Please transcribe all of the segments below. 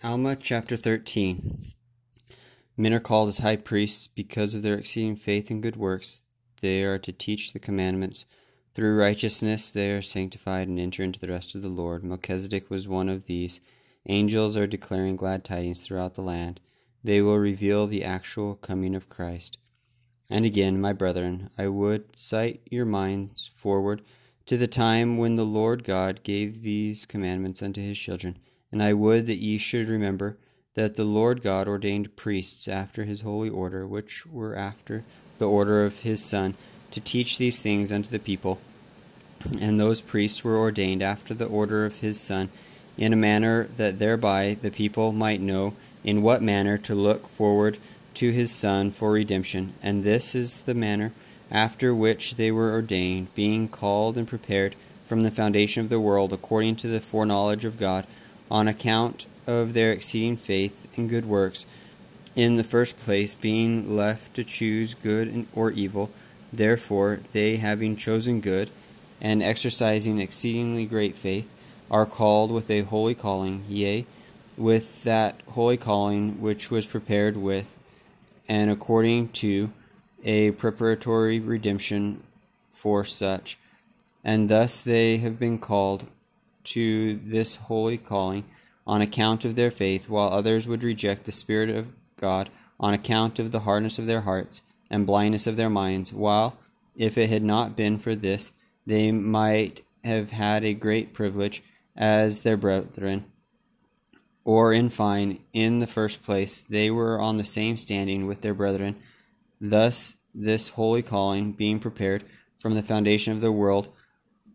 Alma chapter 13. Men are called as high priests because of their exceeding faith and good works. They are to teach the commandments. Through righteousness they are sanctified and enter into the rest of the Lord. Melchizedek was one of these. Angels are declaring glad tidings throughout the land. They will reveal the actual coming of Christ. And again, my brethren, I would cite your minds forward to the time when the Lord God gave these commandments unto his children. And I would that ye should remember that the Lord God ordained priests after his holy order, which were after the order of his Son, to teach these things unto the people. And those priests were ordained after the order of his Son, in a manner that thereby the people might know in what manner to look forward to his Son for redemption. And this is the manner after which they were ordained, being called and prepared from the foundation of the world, according to the foreknowledge of God, on account of their exceeding faith and good works. In the first place, being left to choose good or evil, therefore they, having chosen good, and exercising exceedingly great faith, are called with a holy calling, yea, with that holy calling which was prepared with, and according to, a preparatory redemption for such. And thus they have been called to this holy calling on account of their faith, while others would reject the Spirit of God on account of the hardness of their hearts and blindness of their minds, while, if it had not been for this, they might have had a great privilege as their brethren. Or, in fine, in the first place, they were on the same standing with their brethren. Thus, this holy calling, being prepared from the foundation of the world,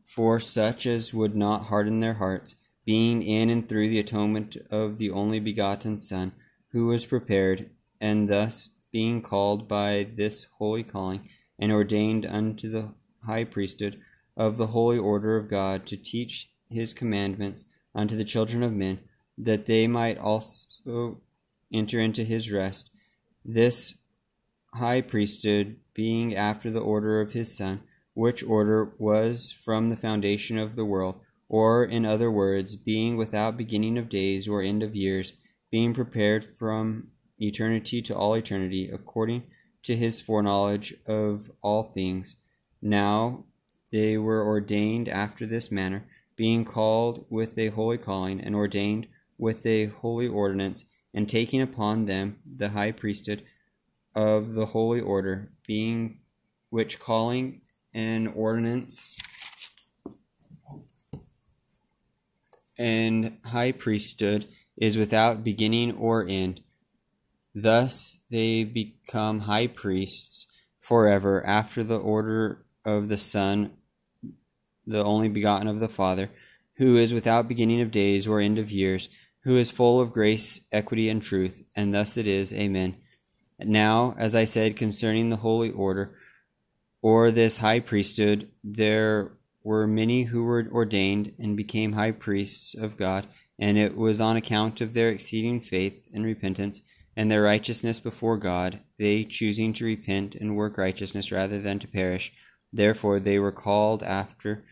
for such as would not harden their hearts, being in and through the atonement of the only begotten Son, who was prepared, and thus being called by this holy calling, and ordained unto the high priesthood of the holy order of God, to teach his commandments unto the children of men, that they might also enter into his rest. This high priesthood being after the order of his Son, which order was from the foundation of the world, or, in other words, being without beginning of days or end of years, being prepared from eternity to all eternity, according to his foreknowledge of all things. Now they were ordained after this manner, being called with a holy calling, and ordained with a holy ordinance, and taking upon them the high priesthood of the holy order, being which calling and ordinance and high priesthood is without beginning or end. Thus they become high priests forever after the order of the Son, the only begotten of the Father, who is without beginning of days or end of years, who is full of grace, equity, and truth. And thus it is. Amen. Now, as I said concerning the holy order, or this high priesthood, there were many who were ordained and became high priests of God, and it was on account of their exceeding faith and repentance, and their righteousness before God, they choosing to repent and work righteousness rather than to perish. Therefore they were called after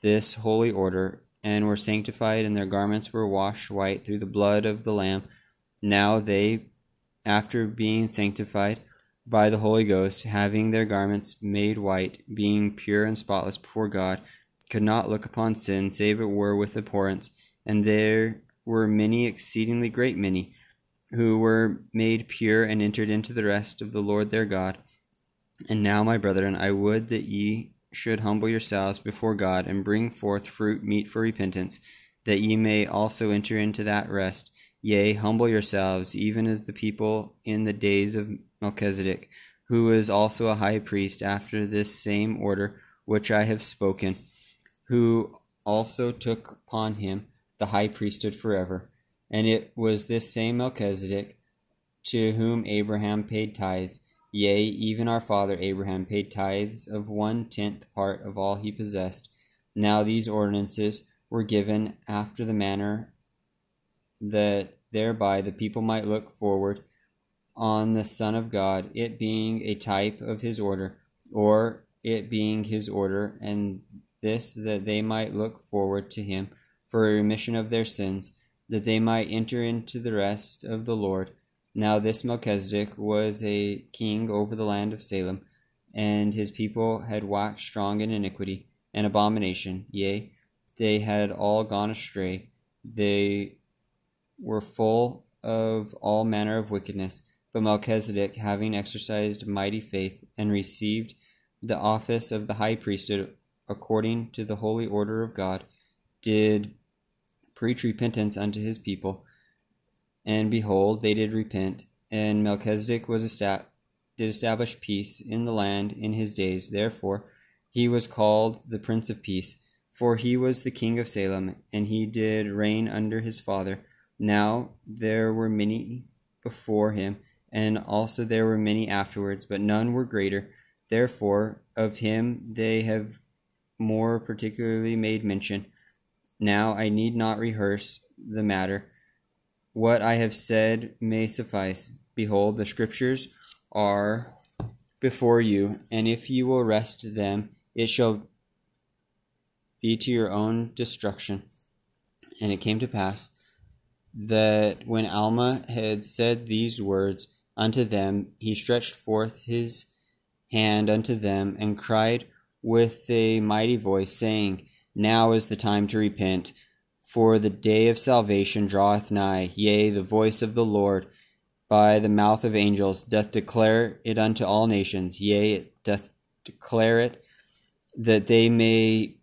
this holy order, and were sanctified, and their garments were washed white through the blood of the Lamb. Now they, after being sanctified by the Holy Ghost, having their garments made white, being pure and spotless before God, could not look upon sin, save it were with abhorrence. And there were many, exceedingly great many, who were made pure and entered into the rest of the Lord their God. And now, my brethren, I would that ye should humble yourselves before God, and bring forth fruit meet for repentance, that ye may also enter into that rest. Yea, humble yourselves, even as the people in the days of Melchizedek, who was also a high priest after this same order which I have spoken, who also took upon him the high priesthood forever. And it was this same Melchizedek to whom Abraham paid tithes. Yea, even our father Abraham paid tithes of 1/10 part of all he possessed. Now these ordinances were given after the manner that thereby the people might look forward on the Son of God, it being a type of his order, or it being his order, and this that they might look forward to him for a remission of their sins. that they might enter into the rest of the Lord. Now this Melchizedek was a king over the land of Salem, and his people had waxed strong in iniquity and abomination. Yea, they had all gone astray. They were full of all manner of wickedness. But Melchizedek, having exercised mighty faith, and received the office of the high priesthood according to the holy order of God, did preach repentance unto his people. And behold, they did repent, and Melchizedek did establish peace in the land in his days. Therefore he was called the Prince of Peace, for he was the king of Salem, and he did reign under his father. Now there were many before him, and also there were many afterwards, but none were greater. Therefore of him they have more particularly made mention. Now I need not rehearse the matter. What I have said may suffice. Behold, the scriptures are before you, and if you will wrest them, it shall be to your own destruction. And it came to pass that when Alma had said these words unto them, he stretched forth his hand unto them, and cried with a mighty voice, saying, Now is the time to repent, for the day of salvation draweth nigh. Yea, the voice of the Lord by the mouth of angels doth declare it unto all nations. Yea, it doth declare it, that they may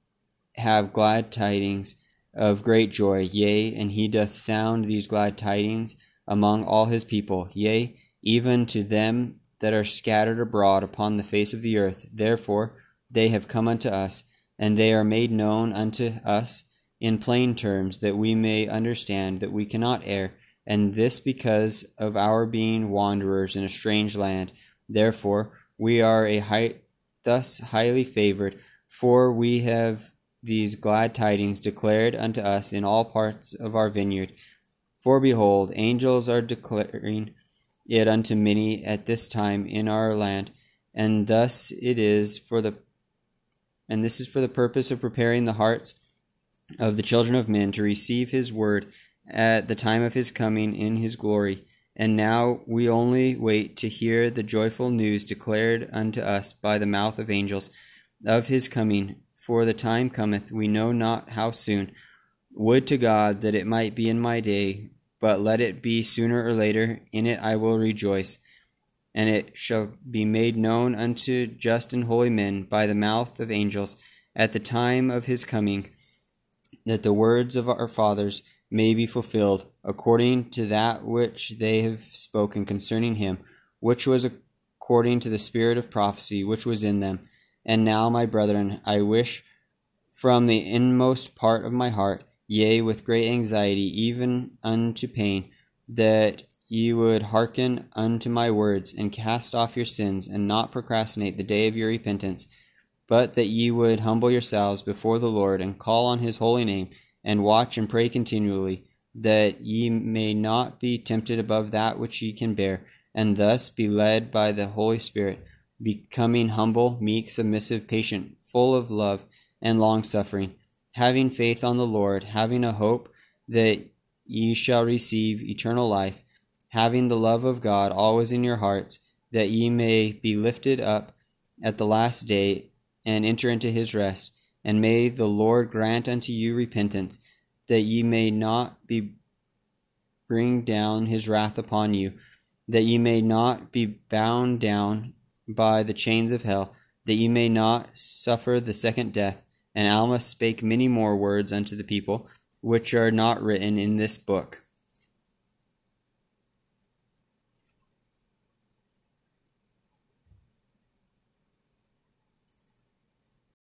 have glad tidings of great joy. Yea, and he doth sound these glad tidings among all his people. Yea, even to them that are scattered abroad upon the face of the earth. Therefore they have come unto us, and they are made known unto us in plain terms, that we may understand that we cannot err, and this because of our being wanderers in a strange land. Therefore we are thus highly favored, for we have these glad tidings declared unto us in all parts of our vineyard. For behold, angels are declaring it unto many at this time in our land, and thus it is for the and this is for the purpose of preparing the hearts of the children of men to receive his word at the time of his coming in his glory. And now we only wait to hear the joyful news declared unto us by the mouth of angels of his coming, for the time cometh, we know not how soon. Would to God that it might be in my day, but let it be sooner or later. In it I will rejoice, and it shall be made known unto just and holy men by the mouth of angels at the time of his coming, that the words of our fathers may be fulfilled, according to that which they have spoken concerning him, which was according to the spirit of prophecy which was in them. And now, my brethren, I wish from the inmost part of my heart, yea, with great anxiety, even unto pain, that ye would hearken unto my words, and cast off your sins, and not procrastinate the day of your repentance, but that ye would humble yourselves before the Lord, and call on his holy name, and watch and pray continually, that ye may not be tempted above that which ye can bear, and thus be led by the Holy Spirit, becoming humble, meek, submissive, patient, full of love and long-suffering, having faith on the Lord, having a hope that ye shall receive eternal life, having the love of God always in your hearts, that ye may be lifted up at the last day, and enter into his rest. And may the Lord grant unto you repentance, that ye may not be bring down his wrath upon you, that ye may not be bound down by the chains of hell, that ye may not suffer the second death. And Alma spake many more words unto the people, which are not written in this book.